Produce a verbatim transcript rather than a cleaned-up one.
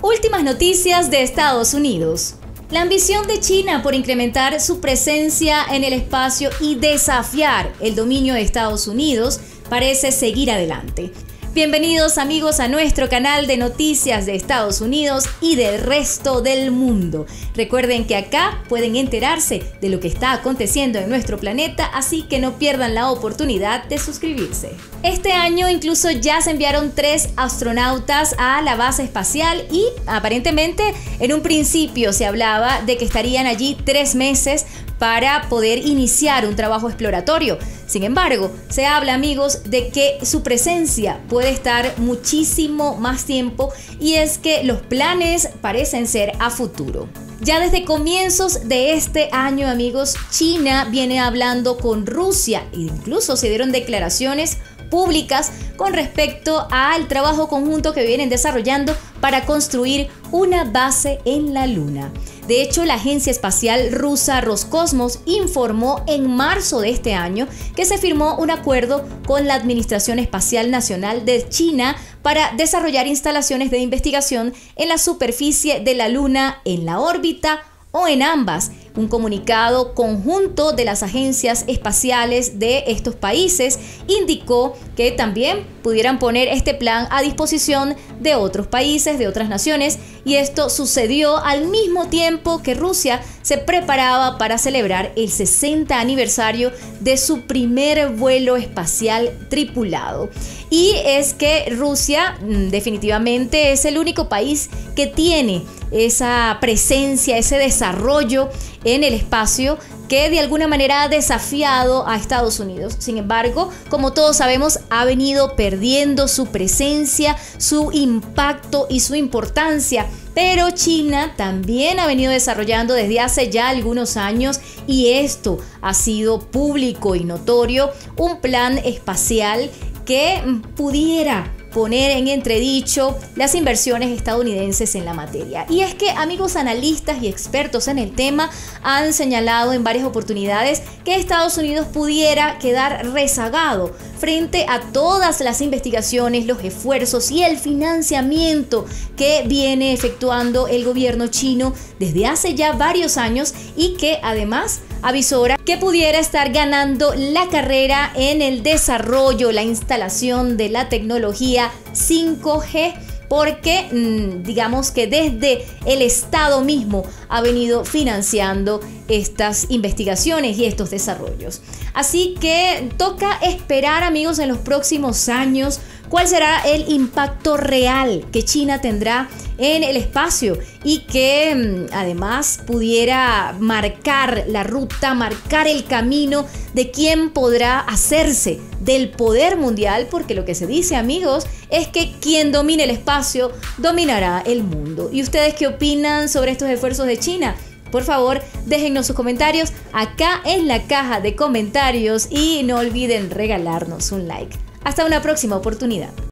Últimas noticias de Estados Unidos. La ambición de China por incrementar su presencia en el espacio y desafiar el dominio de Estados Unidos parece seguir adelante. Bienvenidos amigos a nuestro canal de noticias de Estados Unidos y del resto del mundo. Recuerden que acá pueden enterarse de lo que está aconteciendo en nuestro planeta, así que no pierdan la oportunidad de suscribirse. Este año incluso ya se enviaron tres astronautas a la base espacial y aparentemente en un principio se hablaba de que estarían allí tres meses para poder iniciar un trabajo exploratorio. Sin embargo, se habla, amigos, de que su presencia puede estar muchísimo más tiempo y es que los planes parecen ser a futuro. Ya desde comienzos de este año, amigos, China viene hablando con Rusia e incluso se dieron declaraciones públicas con respecto al trabajo conjunto que vienen desarrollando para construir una base en la Luna. De hecho, la agencia espacial rusa Roscosmos informó en marzo de este año que se firmó un acuerdo con la Administración Espacial Nacional de China para desarrollar instalaciones de investigación en la superficie de la Luna, en la órbita o en ambas. Un comunicado conjunto de las agencias espaciales de estos países indicó que también pudieran poner este plan a disposición de otros países, de otras naciones, y esto sucedió al mismo tiempo que Rusia se preparaba para celebrar el sesenta aniversario de su primer vuelo espacial tripulado. Y es que Rusia definitivamente es el único país que tiene esa presencia, ese desarrollo en el espacio que de alguna manera ha desafiado a Estados Unidos. Sin embargo, como todos sabemos, ha venido perdiendo su presencia, su impacto y su importancia. Pero China también ha venido desarrollando desde hace ya algunos años, y esto ha sido público y notorio, un plan espacial que pudiera poner en entredicho las inversiones estadounidenses en la materia. Y es que amigos analistas y expertos en el tema han señalado en varias oportunidades que Estados Unidos pudiera quedar rezagado frente a todas las investigaciones, los esfuerzos y el financiamiento que viene efectuando el gobierno chino desde hace ya varios años, y que además avisora que pudiera estar ganando la carrera en el desarrollo, la instalación de la tecnología cinco G, porque digamos que desde el Estado mismo ha venido financiando estas investigaciones y estos desarrollos. Así que toca esperar, amigos, en los próximos años cuál será el impacto real que China tendrá en el espacio y que además pudiera marcar la ruta, marcar el camino de quién podrá hacerse del poder mundial, porque lo que se dice, amigos, es que quien domine el espacio dominará el mundo. ¿Y ustedes qué opinan sobre estos esfuerzos de China? Por favor, déjennos sus comentarios acá en la caja de comentarios y no olviden regalarnos un like. Hasta una próxima oportunidad.